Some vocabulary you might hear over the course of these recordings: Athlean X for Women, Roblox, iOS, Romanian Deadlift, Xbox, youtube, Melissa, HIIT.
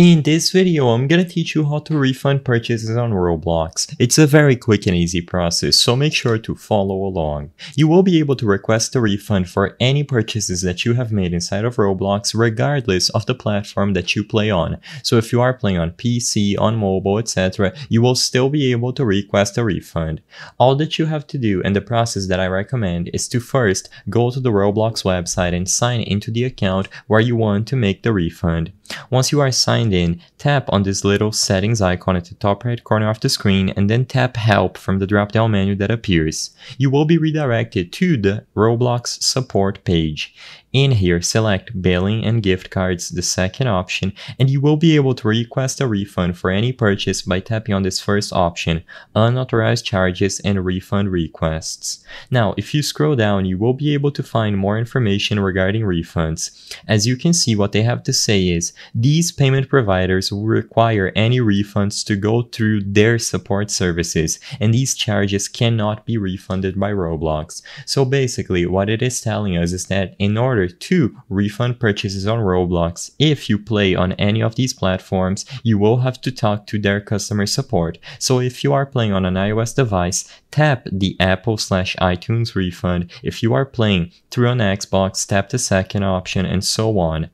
In this video, I'm gonna teach you how to refund purchases on Roblox. It's a very quick and easy process, so make sure to follow along. You will be able to request a refund for any purchases that you have made inside of Roblox, regardless of the platform that you play on. So if you are playing on PC, on mobile, etc., you will still be able to request a refund. All that you have to do, and the process that I recommend, is to first go to the Roblox website and sign into the account where you want to make the refund. Once you are signed in, tap on this little settings icon at the top right corner of the screen and then tap help from the drop down menu that appears. You will be redirected to the Roblox support page. In here, select billing and gift cards, the second option, and you will be able to request a refund for any purchase by tapping on this first option, unauthorized charges and refund requests. Now, if you scroll down, you will be able to find more information regarding refunds. As you can see, what they have to say is, these payment providers will require any refunds to go through their support services, and these charges cannot be refunded by Roblox. So basically, what it is telling us is that in order to refund purchases on Roblox, if you play on any of these platforms, you will have to talk to their customer support. So if you are playing on an iOS device, tap the Apple/iTunes refund. If you are playing through an Xbox, tap the second option and so on.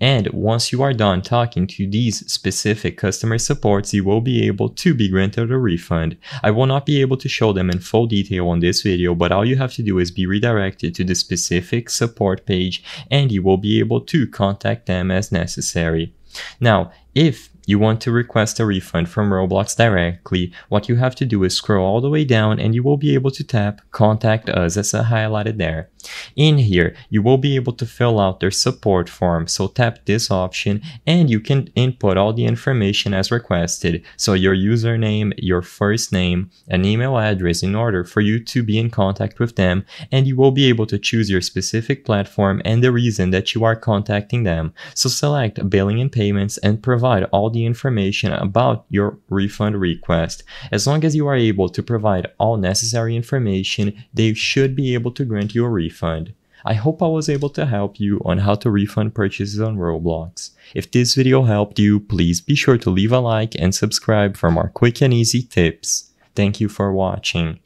And once you are done talking to these specific customer supports, you will be able to be granted a refund. I will not be able to show them in full detail on this video, but all you have to do is be redirected to the specific support page and you will be able to contact them as necessary. Now, if you want to request a refund from Roblox directly, what you have to do is scroll all the way down and you will be able to tap Contact Us, as I highlighted there. In here, you will be able to fill out their support form, so tap this option and you can input all the information as requested, so your username, your first name, an email address in order for you to be in contact with them, and you will be able to choose your specific platform and the reason that you are contacting them. So select Billing and Payments and provide all the information about your refund request. As long as you are able to provide all necessary information, they should be able to grant you a refund. I hope I was able to help you on how to refund purchases on Roblox. If this video helped you, please be sure to leave a like and subscribe for more quick and easy tips. Thank you for watching.